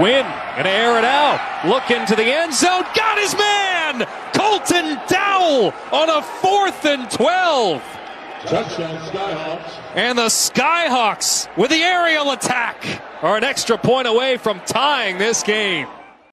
Wynn gonna air it out, looking to the end zone, got his man! Colton Dowell on a 4th and 12. Touchdown, Skyhawks. And the Skyhawks with the aerial attack are an extra point away from tying this game.